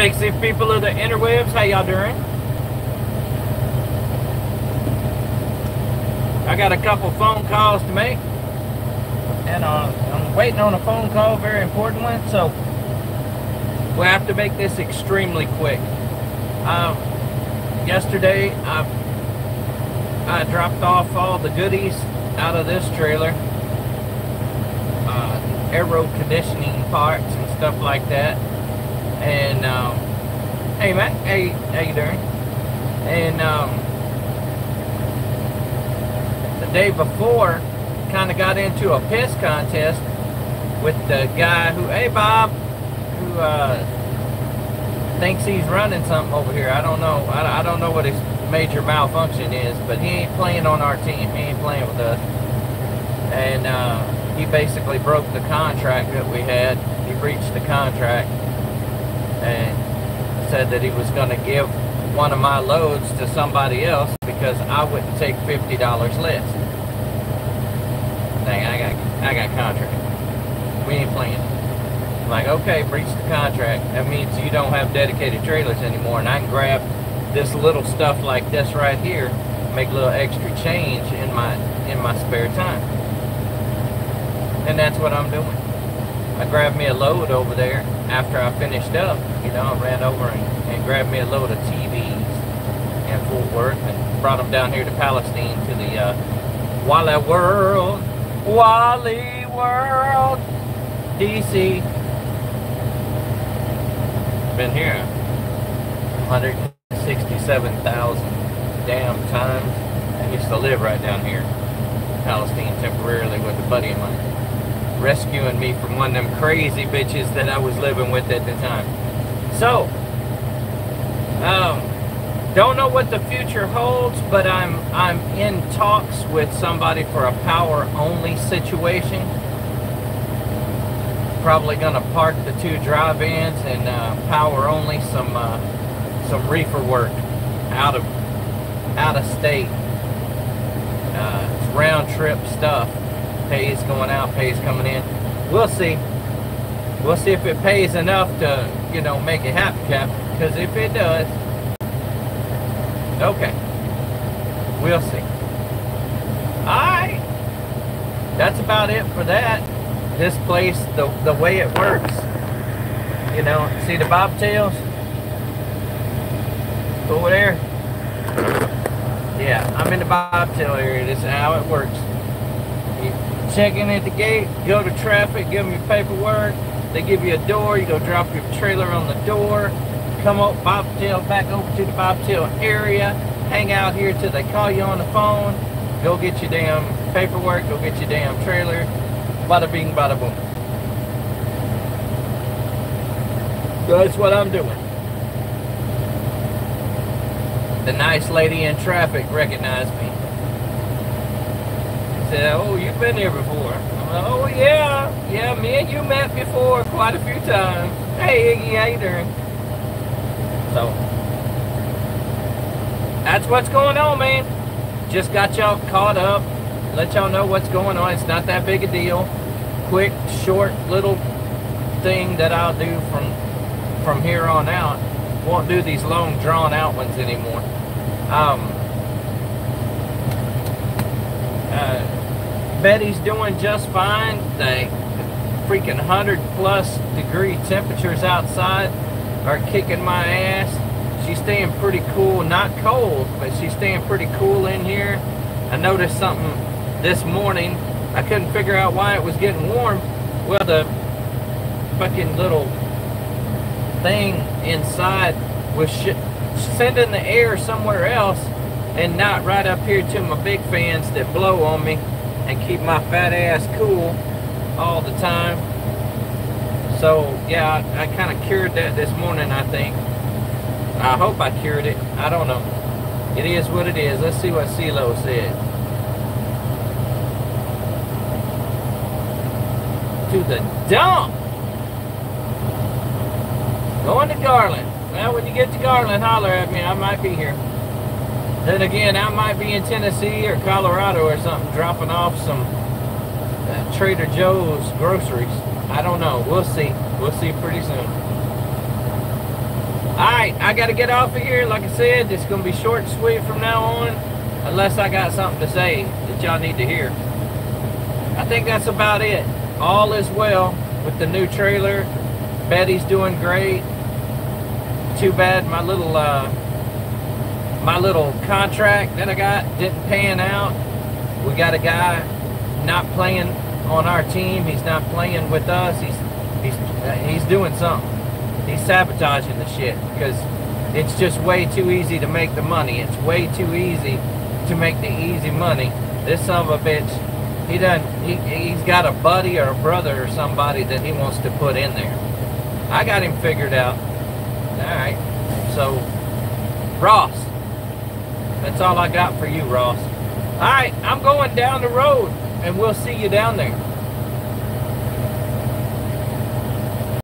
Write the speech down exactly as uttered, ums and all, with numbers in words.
Sexy people of the interwebs, how y'all doing? I got a couple phone calls to make, and uh, I'm waiting on a phone call, very important one, so we'll have to make this extremely quick. Um, yesterday, I, I dropped off all the goodies out of this trailer, uh, aero conditioning parts and stuff like that. And um, hey man, hey, how you doing? And um, the day before, kind of got into a piss contest with the guy who, hey Bob, who uh, thinks he's running something over here. I don't know. I, I don't know what his major malfunction is, but he ain't playing on our team. He ain't playing with us. And uh, he basically broke the contract that we had. He breached the contract and said that he was going to give one of my loads to somebody else because I wouldn't take fifty dollars less. Dang, I got, I got contract. We ain't playing. I'm like, okay, breach the contract. That means you don't have dedicated trailers anymore, and I can grab this little stuff like this right here, make a little extra change in my, in my spare time. And that's what I'm doing. I grabbed me a load over there after I finished up. You know, I ran over and, and grabbed me a load of T Vs in Fort Worth and brought them down here to Palestine to the uh, Wally World, Wally World, D C. Been here one hundred sixty-seven thousand damn times. I used to live right down here, Palestine, temporarily with a buddy of mine, rescuing me from one of them crazy bitches that I was living with at the time. So, um, don't know what the future holds, but I'm I'm in talks with somebody for a power-only situation. Probably gonna park the two drive-ins and uh, power-only some uh, some reefer work out of out of state. Uh, it's round-trip stuff. Pays going out, pays coming in. We'll see. We'll see if it pays enough to, you know, make it happen, Cap. Because if it does, okay. We'll see. Alright. That's about it for that. This place, the, the way it works. You know, see the bobtails? Over there? Yeah, I'm in the bobtail area. This is how it works. Check in at the gate, go to traffic, give them your paperwork, they give you a door, you go drop your trailer on the door, come up, bobtail, back over to the bobtail area, hang out here till they call you on the phone, go get your damn paperwork, go get your damn trailer, bada bing, bada boom. So that's what I'm doing. The nice lady in traffic recognized me. Said, oh, you've been here before. Like, oh yeah, yeah, me and you met before quite a few times. Hey Iggy, how you doing? So that's what's going on, man. Just got y'all caught up, let y'all know what's going on. It's not that big a deal. Quick, short, little thing that I'll do from from here on out. Won't do these long, drawn out ones anymore. Um, uh, Betty's doing just fine. They freaking one hundred plus degree temperatures outside are kicking my ass. She's staying pretty cool, not cold, but she's staying pretty cool in here. I noticed something this morning. I couldn't figure out why it was getting warm. Well, the fucking little thing inside was sh sending the air somewhere else and not right up here to my big fans that blow on me and keep my fat ass cool all the time. So yeah, I, I kind of cured that this morning, I think. I hope I cured it. I don't know. It is what it is. Let's see what CeeLo said. To the dump. Going to Garland. Well, when you get to Garland, holler at me. I might be here. Then again, I might be in Tennessee or Colorado or something, dropping off some uh, Trader Joe's groceries. I don't know. We'll see. We'll see pretty soon. Alright, I gotta get off of here. Like I said, it's gonna be short and sweet from now on, unless I got something to say that y'all need to hear. I think that's about it. All is well with the new trailer. Betty's doing great. Too bad my little uh, my little contract that I got didn't pan out. We got a guy not playing on our team. He's not playing with us. He's he's uh, he's doing something. He's sabotaging the shit because it's just way too easy to make the money. It's way too easy to make the easy money. This son of a bitch. He doesn't, he, he's got a buddy or a brother or somebody that he wants to put in there. I got him figured out. Alright, so, Ross. That's all I got for you, Ross. Alright, I'm going down the road, and we'll see you down there.